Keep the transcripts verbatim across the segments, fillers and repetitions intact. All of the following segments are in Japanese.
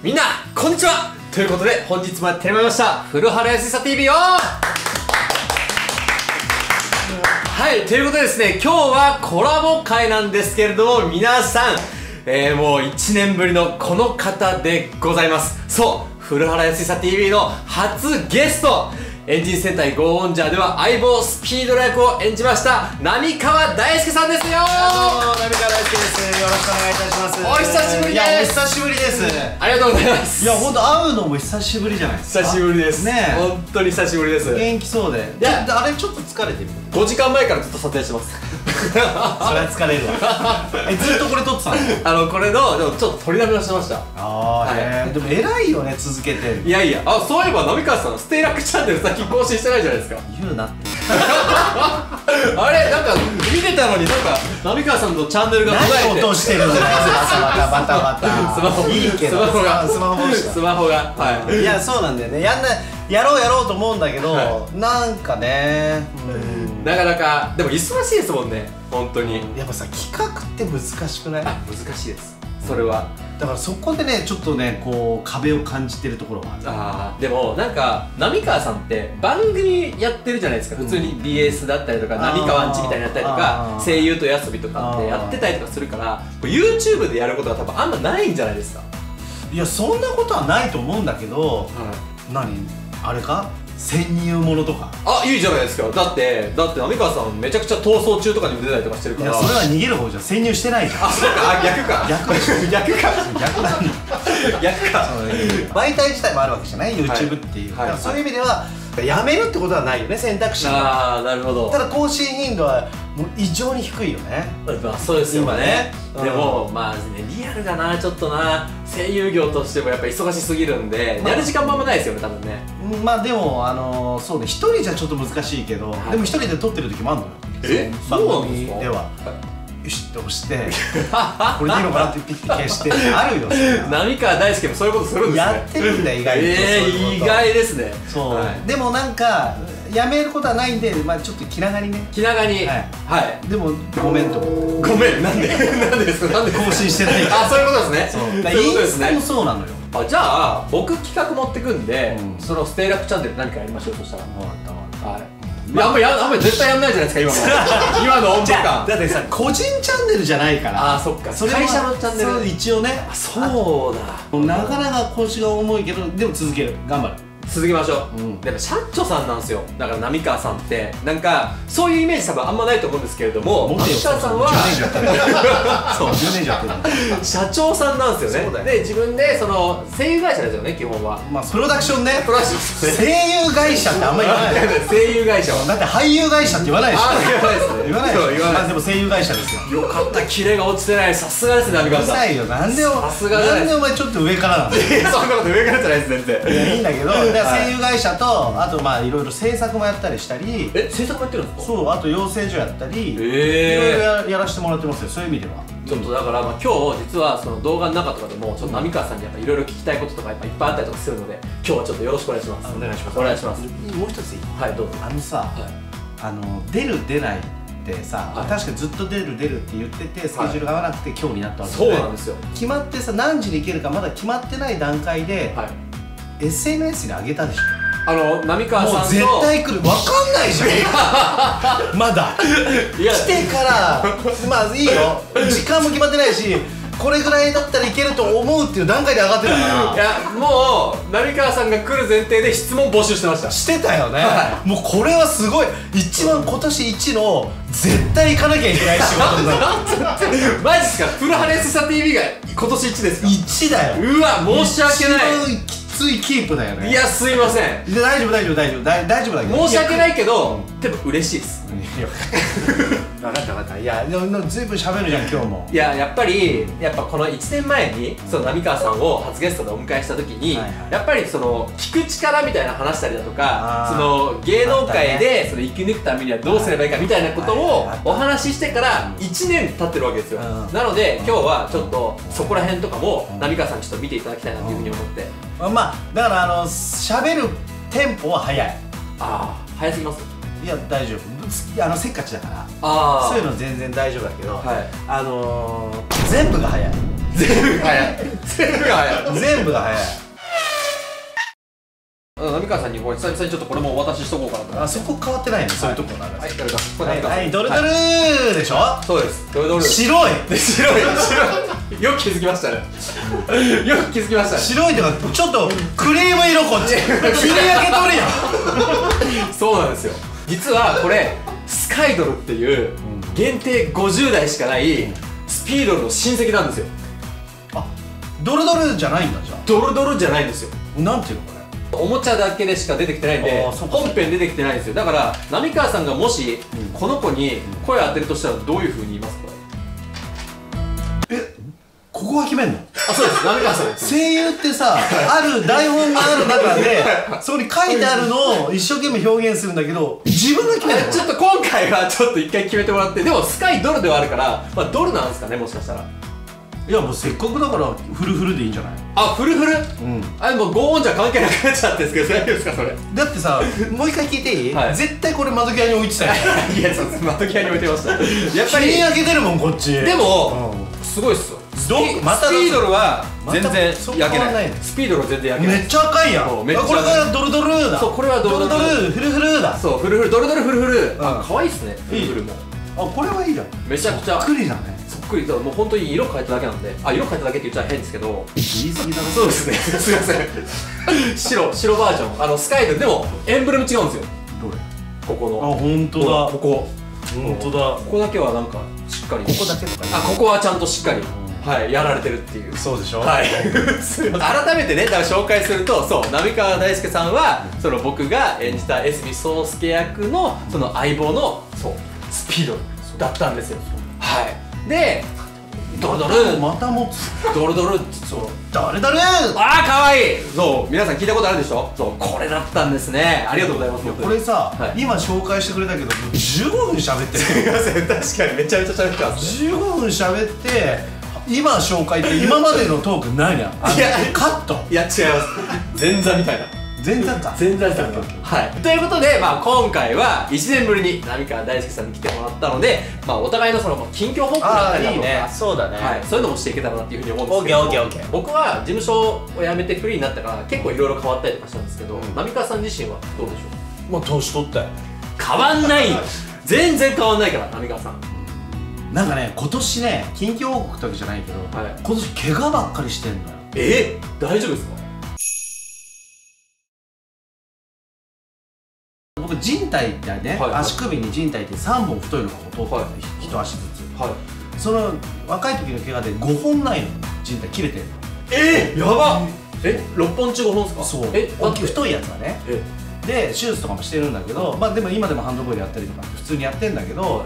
みんなこんにちはということで、本日もやってまいりました古原靖久 ティーブイ よはい、ということでですね、今日はコラボ会なんですけれども、皆さん、えー、もういちねんぶりのこの方でございます。そう、古原靖久 ティーブイ の初ゲスト、エンジン戦隊ゴーオンジャーでは相棒スピードラ役を演じました浪川大輔さんですよ。浪川大輔です。よろしくお願いいたします。お久しぶりです。いや、お久しぶりです。ありがとうございます。いや、ほんと会うのも久しぶりじゃないですか。久しぶりですね。本当に久しぶりです。元気そうで。いや、あれちょっと疲れてる。ごじかんまえからずっと撮影してます。それは疲れるわ。え、ずっとこれ撮ってたの？あの、これの、でもちょっと撮りだめをしてました。ああ、へえ。でも偉いよね、続けて。いやいや、あ、そういえば浪川さん、ステイラックチャンネルさっき更新してないじゃないですか。言うなって。あれ、なんか見てたのに、なんか浪川さんのチャンネルが途絶えて。何落としてるんですか。バタバタバタ。スマホ、いいけど、スマホ、スマホが。はい。いや、そうなんだよね。やんな、やろうやろうと思うんだけど、なんかね。なかなか、でも忙しいですもんね、本当に。やっぱさ、企画って難しくない？難しいです、それは。だからそこでね、ちょっとね、こう、壁を感じてるところはある。ああ、でもなんか、浪川さんって番組やってるじゃないですか、普通に ビーエス だったりとか、浪川んちみたいになったりとか、声優と夜遊びとかってやってたりとかするから、YouTube でやることは多分あんまないんじゃないですか。いや、そんなことはないと思うんだけど、何？あれか？潜入ものとか。あ、いいじゃないですか。だってだって浪川さんめちゃくちゃ逃走中とかにも出たりとかしてるから。いや、それは逃げる方じゃん、潜入してないじゃん。あ、そうか、逆か、逆か、逆なんだ、逆か。媒体自体もあるわけじゃない、 YouTube っていう。そういう意味ではやめるってことはないよね、選択肢が。ああ、なるほど。ただ更新頻度はもう異常に低いよね。まあそうですよね。でもまあリアルだな、ちょっとな、声優業としてもやっぱ忙しすぎるんで、やる時間もあんまないですよね、多分ね。まあでもあの、そうね、一人じゃちょっと難しいけど、でも一人で撮ってる時もあるのよ。え、そうなんですか。ではよしって押して、これでいいのかなってピッて消して。あるよ、浪川大輔もそういうことするんですね。やってるんだ、意外と。え、意外ですね。そうでもなんかやめることはないんで、まあちょっと気長にね、気長に。はい。でもごめんと、ごめん、なんでなんですか、なんで更新してない。あ、そういうことですね。そういうことですね。そうなのよ。じゃあ僕企画持ってくんで、そのステイラップチャンネル何かやりましょうとしたら。分かった。はい。あんまり絶対やんないじゃないですか、今の今の温度感。だってさ、個人チャンネルじゃないから。あ、そっか、会社のチャンネル一応ね。そうだ、なかなか腰が重いけど、でも続ける、頑張る、続けましょう。でも社長さんなんですよ、だから浪川さんってなんかそういうイメージ多分あんまないと思うんですけれども、浪川さんは社長さんなんですよね。で、自分でその声優会社ですよね、基本は。まあプロダクションね。プロダクション。声優会社ってあんまり言わない。声優会社はだって俳優会社って言わないでしょ。言わないですね。言わない。でも声優会社ですよ。よかった、キレが落ちてない。さすがですね、浪川さん。うるさいよ、なんでお前ちょっと上からなんだ。そんなこと上からじゃないです、全然。いや、いいんだけど、声優会社と、あとまあいろいろ制作もやったりしたり。え、制作もやってるんですか。そう、あと養成所やったり、いろいろやらせてもらってますよ、そういう意味では。ちょっとだから、まあ、今日実はその動画の中とかでもちょっと浪川さんにやっぱいろいろ聞きたいこととかやっぱいっぱいあったりとかするので、今日はちょっとよろしくお願いします。お願いします。お願いします。もう一ついい？はい、どうぞ。あのさ、あの出る出ないってさ、確かにずっと出る出るって言ってて、スケジュールが合わなくて今日になったわけで。そうなんですよ。決まってさ、何時に行けるかまだ決まってない段階でエスエヌエス に上げたでしょ。あの浪川さんのもう絶対来る、分かんないじゃん。まだ来てから、まあいいよ、時間も決まってないし、これぐらいだったらいけると思うっていう段階で上がってるから。いや、もう浪川さんが来る前提で質問募集してました。してたよね、はい、もうこれはすごい、一番今年一の絶対行かなきゃいけない仕事だ。マジっすか。古原靖久 ティーブイ が今年いちですか。いちだよ。うわ、申し訳ない。ついキープだよね。いや、すいません。大丈夫大丈夫大丈夫大丈夫だけど、申し訳ないけど、でも嬉しいです。分かった分かった。いや、ずいぶん喋るじゃん、今日も。いや、やっぱりやっぱこのいちねんまえにその浪川さんを初ゲストでお迎えした時に、やっぱりその聞く力みたいな話したりだとか、その芸能界でその生き抜くためにはどうすればいいかみたいなことをお話ししてからいちねん経ってるわけですよ。なので今日はちょっとそこら辺とかも浪川さんにちょっと見ていただきたいなというふうに思って。まあだから、あの喋るテンポは速い。ああ、速すぎます？いや、大丈夫。あのせっかちだから、そういうの全然大丈夫だけど、あの全部が早い。全部が早い。全部が早い。全部が早い。うん、浪川さんに久々にちょっとこれもお渡ししとこうかなと。あ、そこ変わってないね。そういうとこなんです。はい、ドルドルでしょ。そうです。ドルドル。白い。白い。白い。よく気づきましたね。よく気づきましたね。白いとかちょっとクリーム色こっち。日に焼けとるやん。そうなんですよ。実はこれスカイドルっていう限定ごじゅうだいしかないスピードルの親戚なんですよ。あ、ドルドルじゃないんだじゃあ。ドルドルじゃないんですよ。なんていうのこれ。おもちゃだけでしか出てきてないんで本編出てきてないんですよ。だから浪川さんがもしこの子に声を当てるとしたらどういうふうに言いますか。え、ここは決めんの。あ、そうです、浪川さん。声優ってさ、ある台本がある中でそこに書いてあるのを一生懸命表現するんだけど自分が決めるの。ちょっと今回はちょっと一回決めてもらって。でもスカイドルではあるから、まあ、ドルなんですかね、もしかしたら。いや、もうせっかくだからフルフルでいいんじゃない。あ、フルフル。うん、あ、もうご音じゃ関係なくなっちゃってんですけど大丈夫ですかそれ。だってさ、もう一回聞いていい。絶対これ窓際に置いてたよ。いや、そうです、窓際に置いてました。やっぱり開けてるもんこっち。でもすごいっすよ。スピードルは全然焼けない。スピードルは全然焼けない。めっちゃ赤いやん。これからドルドルだ。そう、これはドルドルフルフルだ。そう、フルフルドルドルフルフル。あ、可愛いっすね。フルフルも。あ、これはいいじゃん。めちゃくちゃそっくりだね。もう本当に色変えただけなんで。あ、色変えただけって言っちゃ変ですけど言い過ぎだな。そうですね、すいません。白、白バージョン、あのスカイドルでもエンブレム違うんですよ。どれ。ここの。あ、本当だ。ここ本当だ。ここだけはなんかしっかり。ここだけとか。あ、ここはちゃんとしっかり、はい、やられてるっていう。そうでしょ。はい。改めてね、だから紹介すると、そう、浪川大輔さんはその僕が演じた江角壮介役のその相棒のそうスピードだったんですよ。はい。で、ドルドルまた持つ。ドルドル、そう、ドルドル。ああ、可愛い。そう、皆さん聞いたことあるでしょ。そう、これだったんですね。ありがとうございます。これさ、今紹介してくれたけど、じゅうごふん喋ってる。すみません、確かにめちゃめちゃ喋ってます。じゅうごふん喋って、今紹介って今までのトークないやん。いや、カット。いや、違います。前座みたいな。前座か。前座だった。はい。ということで、まあ今回はいちねんぶりに浪川大輔さんに来てもらったので、まあお互いのその近況報告だったりとか、そうだね。はい。そういうのもしていけたらなっていうふうに思うんですけど。オッケーオッケーオッケー。僕は事務所を辞めてフリーになったから結構いろいろ変わったりとかしたんですけど、浪川さん自身はどうでしょう。まあ年取ったよ。変わんない。全然変わんないから浪川さん。なんかね、今年ね、近況報告だけじゃないけど、今年怪我ばっかりしてんのよ。え？大丈夫ですか。僕靭帯ってね、足首に靭帯ってさんぼん太いのがほとんど一足ずつ。その若い時の怪我でごほんないの靭帯切れてるの。えっ、やばっ。え、ろっぽん中ごほんですか。そう、大きい太いやつはね。で手術とかもしてるんだけど、まあでも今でもハンドボールやったりとか普通にやってんだけど、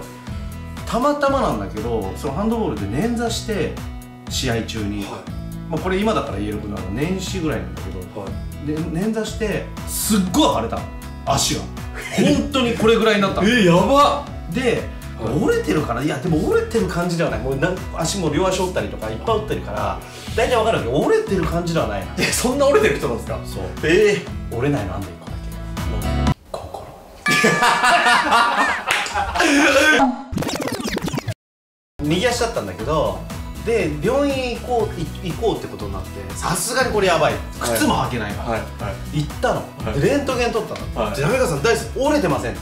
たまたまなんだけどそのハンドボールで捻挫して試合中に、まあこれ今だから言えることなの、年始ぐらいなんだけどで捻挫してすっごい腫れた足が。本当にこれぐらいになった。え、やばっ。で、折れてるから、いやでも折れてる感じではない。もうなん足も両足折ったりとかいっぱい折ってるから大体わかるけど折れてる感じではないな。え、そんな折れてる人なんですか。そう。ええ、折れないのあんでいっこだけ、心。右足だったんだけど、で病院行こう行こうってことになって、さすがにこれやばい、靴も履けないから行ったの。レントゲン取ったの。じゃあ浪川さん大好き、折れてません、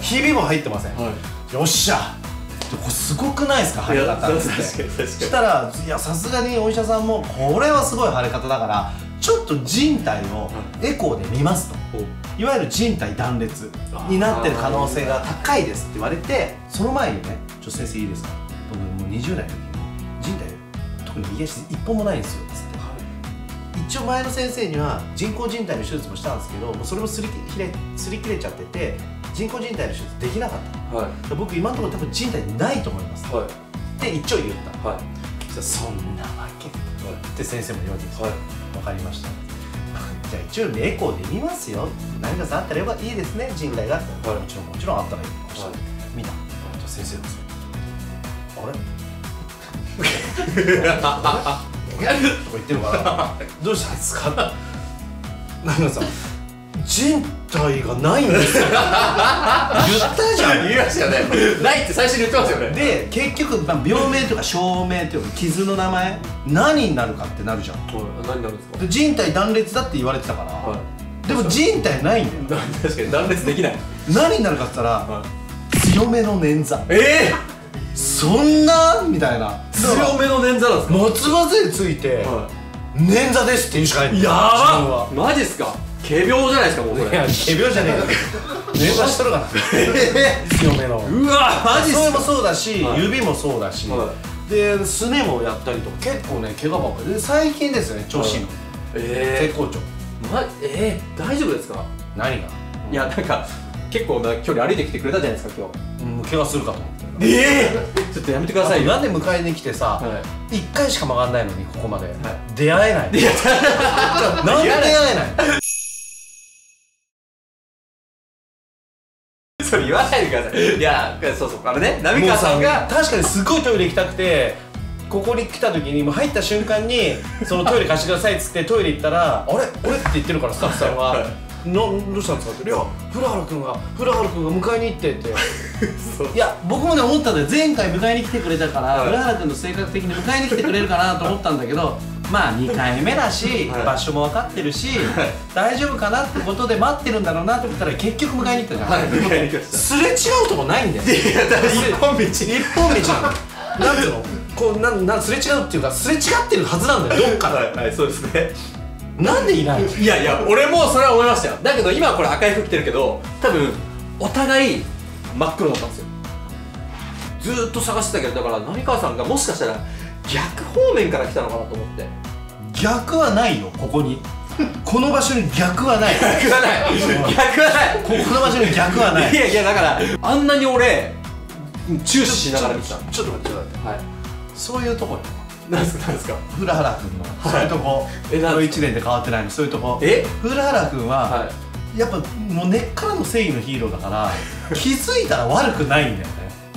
ひびも入ってません、よっしゃ。これすごくないですか、腫れ方って。そしたら、いやさすがにお医者さんもこれはすごい腫れ方だからちょっと靭帯をエコーで見ますと、いわゆる靭帯断裂になってる可能性が高いですって言われて、その前にね、ちょっと先生いいですか、僕もうにじゅうだいの右足いっぽんもないんですよっつって、はい、一応前の先生には人工靭帯の手術もしたんですけど、もうそれもすり切れすり切れちゃってて人工靭帯の手術できなかった、はい、僕今のところ多分靭帯ないと思います、はい、って一応言った、はい、そんなわけ、はい、って先生も言うわけですよ、はい、わかりました。じゃあ一応エコーで見ますよ、何かさあったらよかった、いいですね靭帯が、はい、もちろんもちろんあったらいい、はい、見た。じゃあ先生ですよ、あれこう言ってるからどうしたんですか。浪川さん、人体がないんですよ言ったじゃん。言いましたねないって最初に言ってますよね。で結局、まあ、病名とか症名というか傷の名前何になるかってなるじゃん。何になるんですか。で人体断裂だって言われてたから、はい、でも人体ないんだよ確かに断裂できない何になるかって言ったら、はい、強めの捻挫。えーそんなみたいな。強めの捻挫なんですか。松葉杖ついて捻挫ですって言うしかない。やばっマジっすか。仮病じゃないですかもうこれ。いや仮病じゃねえか捻挫しとるかな強めの。うわマジっすか。それもそうだし指もそうだしですねもやったりとか結構ね怪我ばっかりで最近ですよね調子いいの絶好調。ええ大丈夫ですか。何が。いやなんか結構な距離歩いてきてくれたじゃないですか今日。怪我するかと思って。ええ、ちょっとやめてくださいよ。なんで迎えに来てさいっかいしか曲がんないのにここまで出会えない。出会えない。なんで出会えない。それ言わないでください。いやそうそうあれね浪川さんが確かにすごいトイレ行きたくてここに来た時にもう入った瞬間にそのトイレ貸してくださいっつってトイレ行ったらあれ俺って言ってるからスタッフさんは。どうしたんですかって「いや古原君が古原君が迎えに行って」っていや僕もね思ったんだよ。前回迎えに来てくれたから古原君の性格的に迎えに来てくれるかなと思ったんだけどまあにかいめだし場所も分かってるし大丈夫かなってことで待ってるんだろうなと思ったら結局迎えに行ったじゃん。すれ違うとこないんだよ。一本道一本道なんだよ。なんていうのこうなんなんすれ違うっていうかすれ違ってるはずなんだよどっかで。はいそうですね。なんでいないの。いやいや俺もそれは思いましたよ。だけど今これ赤い服着てるけど多分お互い真っ黒だったんですよ。ずーっと探してたけどだから浪川さんがもしかしたら逆方面から来たのかなと思って。逆はないよここにこの場所に逆はない逆はない逆はないここの場所に逆はない。いやいやだからあんなに俺注視しながら見てた。ちょっと待ってちょっと待って、はい、そういうとこになんすかなんすか。古原君のそういうとここのいちねんで変わってないのそういうとこ。え古原君はやっぱもう根っからの正義のヒーローだから気づいたら悪くないんだよね。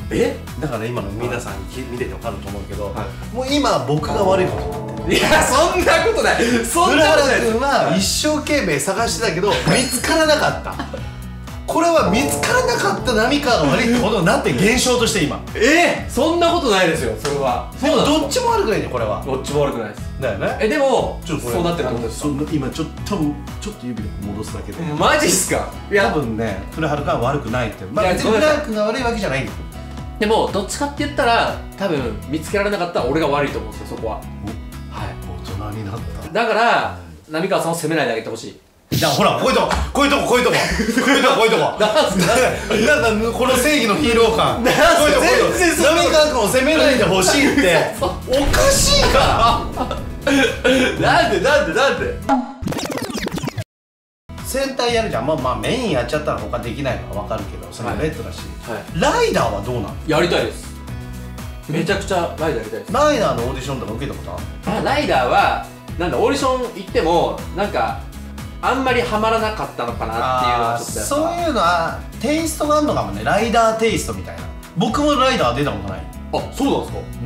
えだから今の皆さん見てて分かると思うけどもう今僕が悪いことになってる。いやそんなことないそんなことない。古原君は一生懸命探してたけど見つからなかった。これは見つからなかった浪川が悪いってことになって現象として今。えっそんなことないですよ。それはでもどっちも悪くないね。これはどっちも悪くないですだよね。えでもちょっとそうなってなかったですか。今ちょっとちょっと指を戻すだけで。マジっすか。いや多分ね古原君は悪くないって。まあ別に古原君が悪いわけじゃないんだよ。でもどっちかって言ったら多分見つけられなかったら俺が悪いと思うんですよそこは。はい大人になっただから浪川さんを責めないであげてほしい。だほらこういうとここういうとここういうとここういうとここういうとこなんかこの正義のヒーロー感全然浪川君を責めないでほしいっておかしいからなんでなんでなんで戦隊やるじゃん。まあまあメインやっちゃったら他できないのは分かるけどそれはレッドだしライダーはどうなの。やりたいですめちゃくちゃライダーやりたいです。ライダーのオーディションとか受けたことある。ライダーはなんだオーディション行ってもなんかあんまりハマらなかったのかなっていうのはそういうのはテイストがあるのかもね。ライダーテイストみたいな。僕もライダー出たことない。あそうなんですか。う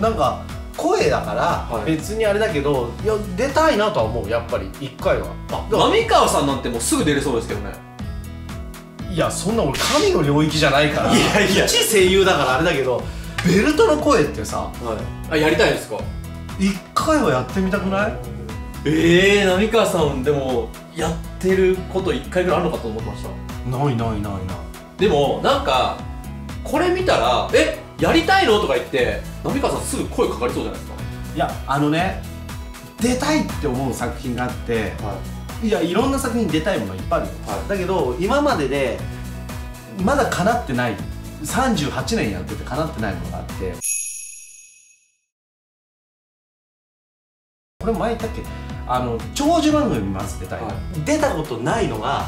んなんか声だから別にあれだけど、はい、いや出たいなとは思うやっぱりいっかいは。あ浪川さんなんてもうすぐ出れそうですけどね。いやそんな俺神の領域じゃないからいやいや一声優だからあれだけどベルトの声ってさ、はい、あやりたいですか。いっかいはやってみたくない。ええー、浪川さんでもやってることいっかいぐらいあるのかと思ってました。ないないないない。でもなんかこれ見たら「えやりたいの?」とか言って浪川さんすぐ声かかりそうじゃないですか。いやあのね出たいって思う作品があって、はい、いやいろんな作品出たいものいっぱいある、はい、だけど今まででまだ叶ってないさんじゅうはちねんやってて叶ってないものがあってこれ前言ったっけあの長寿番組まず出たい、はい、出たことないのが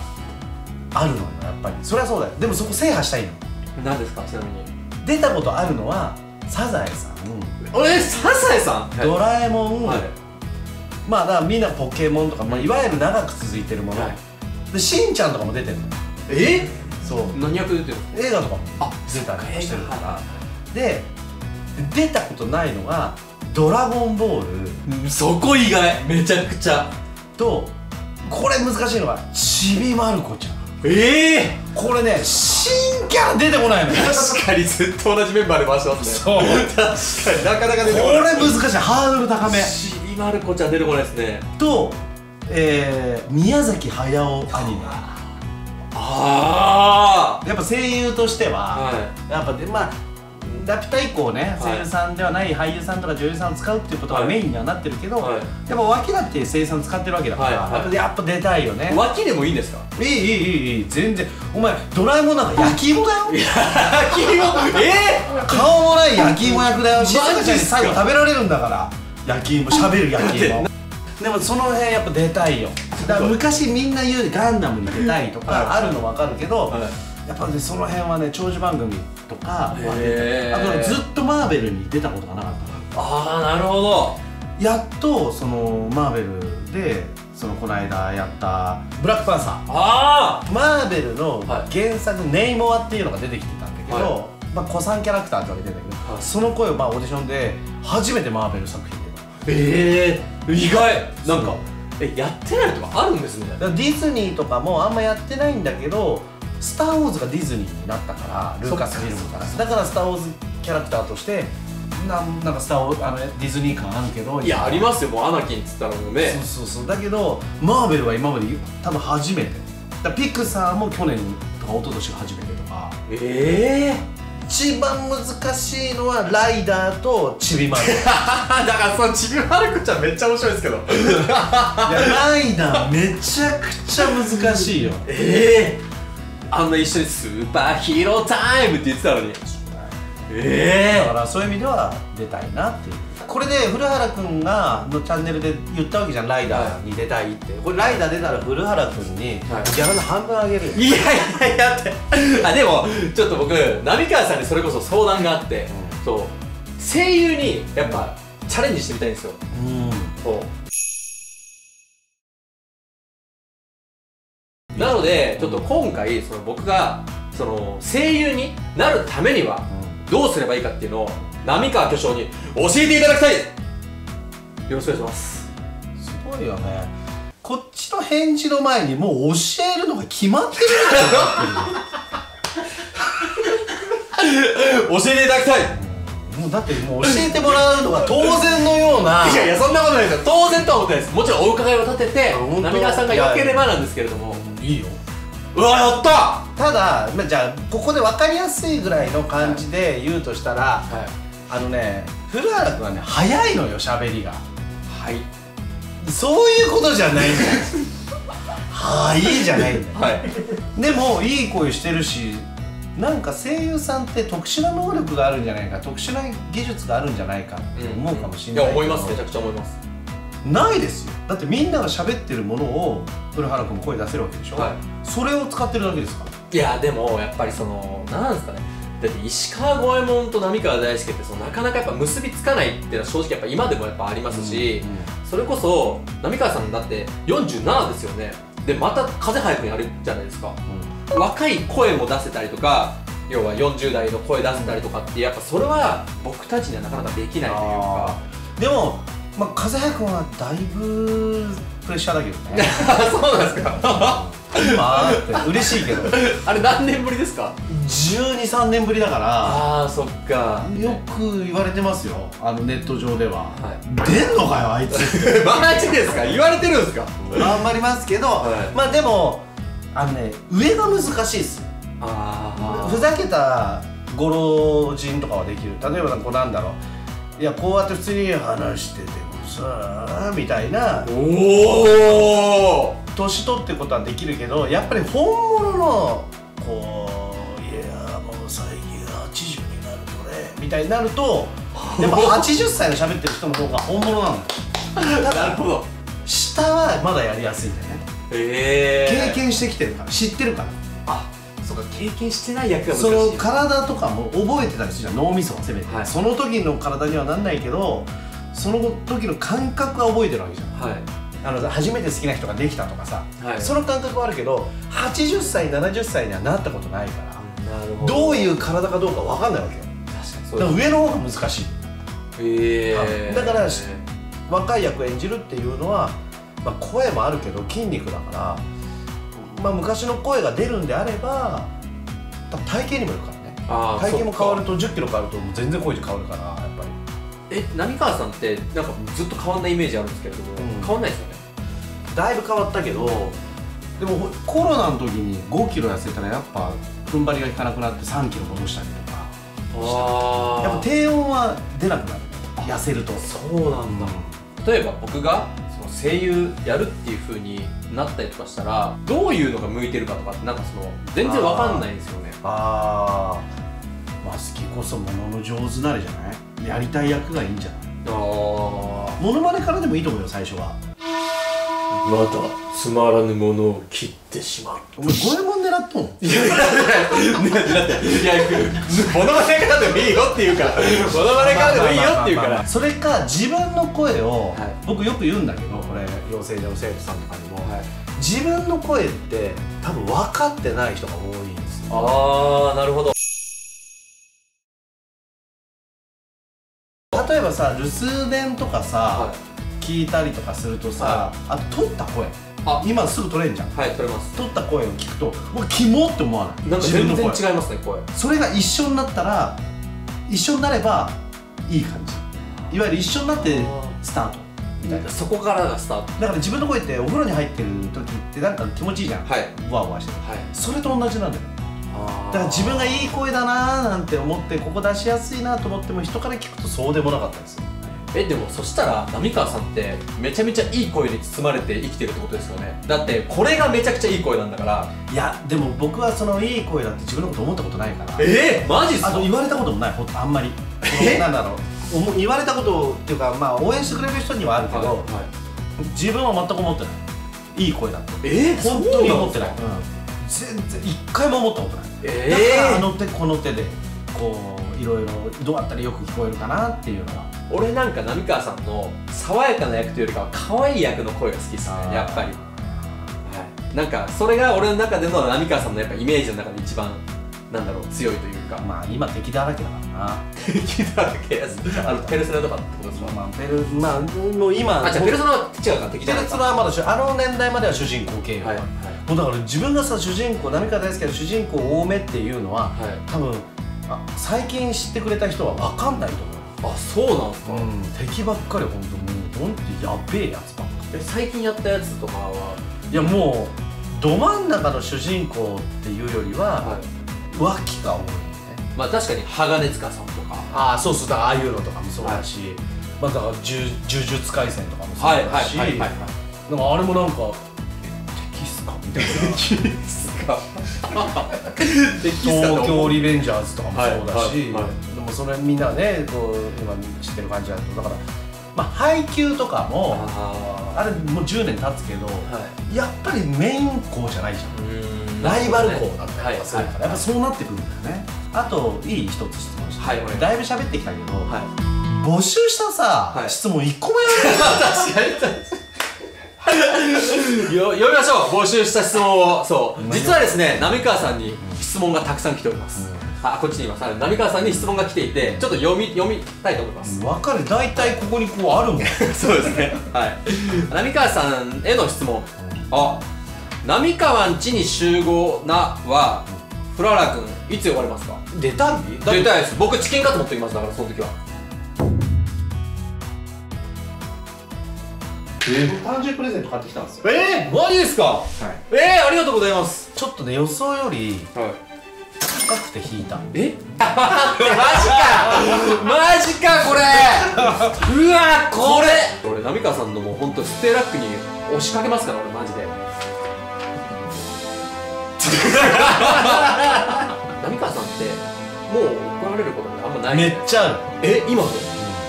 あるのよやっぱり。それはそうだよ。でもそこ制覇したいの。何ですかちなみに。出たことあるのはサザエさん、うん、えサザエさんドラえもん、はい、まあだからみんなポケモンとか、まあ、いわゆる長く続いてるもの、はい、でしんちゃんとかも出てるの。えそう何役出てるの。映画とかも出たりしてるから。で出たことないのがドラゴンボール。そこ意外めちゃくちゃとこれ難しいのがちびまる子ちゃん。ええー、これね新キャラ出てこないの。確かにずっと同じメンバーで回してますね。そう確かになかなか出てこない。これ難しい、ハードル高め。ちびまる子ちゃん出てこないですね。と、えー、宮崎駿アニメ。ああやっぱ声優としては、はい、やっぱでまあラピュタ以降ね、声優さんではない俳優さんとか女優さんを使うっていうことがメインにはなってるけど、やっぱ脇だって声優さん使ってるわけだからやっぱ出たいよね。脇でもいいんですか？いいいいいいい、全然。お前ドラえもんなんか焼き芋だよ。焼き芋、えっ顔もない焼き芋役だよ。静かちゃんに最後食べられるんだから焼き芋、しゃべる焼き芋。でもその辺やっぱ出たいよ。だから昔みんな言うガンダムに出たいとかあるの分かるけど、やっぱねその辺はね長寿番組とか、あとずっとマーベルに出たことがなかったから。ああなるほど。やっとそのマーベルでそのこの間やった「ブラックパンサー」、あーマーベルの原作「ネイモア」っていうのが出てきてたんだけど、はい、まあ古参キャラクターって言われてんだけど、はい、その声をまあオーディションで初めてマーベル作品で。ええー、意外。なんかえやってないとかあるんですね。ディズニーとかもあんまやってないんだけど、スター・ウォーズがディズニーになったから、ルーカスフィルムからだからスター・ウォーズキャラクターとしてなんなんかスターあのディズニー感あるけど、いやありますよ、もうアナキンっつったらもうね。そうそうそう。だけどマーベルは今まで多分初めてだ。ピクサーも去年とか一昨年が初めてとか。ええー、一番難しいのはライダーとちびまる子。だからそのちびまる子ちゃんめっちゃ面白いですけど。いやライダーめちゃくちゃ難しいよ。ええー、あんな一緒にスーパーヒーロータイムって言ってたのに。ええー、だからそういう意味では出たいなっていう。これで古原くんがのチャンネルで言ったわけじゃん、ライダーに出たいって。これライダー出たら古原くんにギャラの半分あげるよ。いやいやいやって。あでもちょっと僕浪川さんにそれこそ相談があって、うん、そう声優にやっぱ、うん、チャレンジしてみたいんですよ。うんそうなので、ちょっと今回その僕がその声優になるためにはどうすればいいかっていうのを浪川巨匠に教えていただきたい。よろしくお願いします。すごいよね、こっちの返事の前にもう教えるのが決まってるんだよ。教えていただきたい。もうだってもう教えてもらうのが当然のような。いやいやそんなことないですよ、当然とは思ってないです。もちろんお伺いを立てて浪川さんがよければなんですけれども。いいよ。うわやった。ただ、まあ、じゃあここで分かりやすいぐらいの感じで言うとしたら、はい、あのね古原君はね早いのよ、喋りが。はい、そういうことじゃないんだよ。はいじゃないんだよ、はい、でもいい声してるし、なんか声優さんって特殊な能力があるんじゃないか、特殊な技術があるんじゃないかって思うかもしれないけど、うん、いや思います、めちゃくちゃ思います。ないですよ、だってみんなが喋ってるものを古原君も声出せるわけでしょ、はい、それを使ってるだけですから。いやでもやっぱりそのなんですかね、だって石川五右衛門と浪川大輔ってそのなかなかやっぱ結びつかないっていうのは正直やっぱ今でもやっぱありますし、うん、うん、それこそ浪川さんだってよんじゅうななですよね。でまた風早くやるじゃないですか、うん、若い声も出せたりとか、要はよんじゅう代の声出せたりとかって、やっぱそれは僕たちにはなかなかできないというか。でも、まあ、風早君はだいぶプレッシャーだけどね。そうなんですか。今って嬉しいけど。あれ何年ぶりですか？じゅうに、さんねんぶりだから。ああ、そっか。よく言われてますよ、あのネット上では。はい、出んのかよあいつ。マジですか？言われてるんですか？頑張りますけど、はい、まあでも。あのね、上が難しいっす。あふざけたご老人とかはできる。例えばこうなんだろう、いやこうやって普通に話しててもさみたいな、おお年取ってことはできるけど、やっぱり本物のこういやもう最近はちじゅうになるとねみたいになると、やっぱはちじゅっさいの喋ってる人の方が本物なんだよ。なるほど。下はまだやりやすいんだよね。経験してきてるから、知ってるから。あ、そうか、経験してない役が難しい。その体とかも覚えてたりするじゃん、脳みそを攻めて、はい、その時の体にはなんないけど、その時の感覚は覚えてるわけじゃん、はい、あの初めて好きな人ができたとかさ、はい、その感覚はあるけどはちじゅっさい、ななじゅっさいにはなったことないから、なるほど。どういう体かどうか分かんないわけよ。確かにそうです。だから上の方が難しい。へえー、だから若い役を演じるっていうのはまあ、声もあるけど筋肉だから、まあ、昔の声が出るんであれば体型にもよるからね。体型も変わるとじゅっキロ変わると全然声変わるからやっぱり。え、浪川さんってなんかずっと変わんないイメージあるんですけれども、うん、変わんないですよね。だいぶ変わったけど、でもコロナの時にごキロ痩せたらやっぱ踏ん張りが効かなくなってさんキロ戻したりとかした。やっぱ低音は出なくなる、痩せると。そうなんだ。例えば僕がその声優やるっていう風になったりとかしたら、どういうのが向いてるかとかってなんかその全然わかんないんですよね。ああ、まあ好きこそものの上手なれじゃない、やりたい役がいいんじゃない。ああ、モノマネからでもいいと思うよ最初は。まだつまらぬものを切ってしまう。お前五右衛門狙っとんの？いやいやいやいや、モノマネからでもいいよっていうから、モノマネからでもいいよっていうから。それか自分の声を、僕よく言うんだけど、これ養成所の生徒さんとかにも、自分の声って多分分かってない人が多いんですよ。ああ、なるほど。例えばさ、留守電とかさ聞いたりとかするとさ、あと取った声、今すぐ取れんじゃん。はい、取れます。取った声を聞くともうキモって思わない？なんか全然違いますね、声。それが一緒になったら、一緒になればいい感じ、いわゆる一緒になってスタートみたいな。そこからがスタートだから。自分の声ってお風呂に入ってる時ってなんか気持ちいいじゃん、ワーワーして。それと同じなんだよ。だから自分がいい声だなーなんて思って、ここ出しやすいなと思っても、人から聞くとそうでもなかったんですよ。え、でもそしたら浪川さんってめちゃめちゃいい声に包まれて生きてるってことですよね。だってこれがめちゃくちゃいい声なんだから。いや、でも僕はそのいい声だって自分のこと思ったことないから。えー、マジっすか？あと言われたこともない、あんまり。え、なんだろう、言われたことっていうか、まあ応援してくれる人にはあるけど、はいはい、自分は全く思ってない、いい声だって。えー、本当に思ってない、うん、全然一回も思ったことない。えー、だからあの手この手でこういろいろ、どうあったらよく聞こえるかなっていうのは。俺なんか浪川さんの爽やかな役というよりかは可愛い役の声が好きですね、やっぱり。はい、なんかそれが俺の中での浪川さんのやっぱイメージの中で一番なんだろう、強いというか。まあ今敵だらけだからな。敵だらけやつ、あのペルソナとかってことですか？まあペル、まあもう今、あ、じゃあペルソナは違うか、敵だらけ。ペルソナはまだあの年代までは主人公系よ。はいはい、もうだから自分がさ、主人公、浪川大輔の主人公多めっていうのは、はい、多分最近知ってくれた人は分かんないと思う。あ、そうなんですか。うん、敵ばっかり、本当にもう本当やべえやつばっかり。最近やったやつとかは、いやもうど真ん中の主人公っていうよりは、はい、脇が多いね。まあ確かに鋼塚さんとか、ああそうそう、だからああいうのとかもそうだし、はい、まあだから呪術廻戦とかもそうだし、なんかあれもなんか敵っすかみたいな。敵っすか。東京リベンジャーズとかもそうだし、でもそれみんなね、こう今知ってる感じだと。だからまあ配給とかもあれもうじゅうねん経つけど、やっぱりメイン校じゃないじゃん、ライバル校だったりとかするから、やっぱそうなってくるんだよね。あといい一つ質問して、だいぶ喋ってきたけど、募集したさ質問一個もやらない。確かによ、読みましょう、募集した質問を。そう、実はですね、浪川さんに質問がたくさん来ております、うん、あ、こっちにいます。浪川さんに質問が来ていて、ちょっと読み読みたいと思います。分かる、大体ここにこうあるもん。そうですね、はい。浪川さんへの質問。あ、浪川んちに集合なはフララ君いつ呼ばれますか？出たい？出たいです。僕チキンカツ持ってきます。だからその時は誕生日プレゼント買ってきたんですよ。えー、マジですか？はい。えー、ありがとうございます。ちょっとね、予想より高くて引いた。え？マジか、マジかこれ。うわ、これ俺浪川さんのもうほんとステラックに押しかけますから、俺マジで。浪川さんってもう怒られることってあんまない？めっちゃある。え、今も？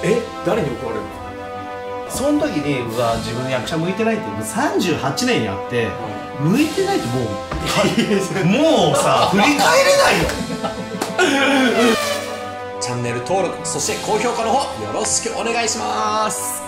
え、誰に怒られるの？その時に、うわ、自分役者向いてないって、さんじゅうはちねんやって、うん、向いてないってもう、もうさ、振り返れないよ。チャンネル登録、そして高評価の方、よろしくお願いします。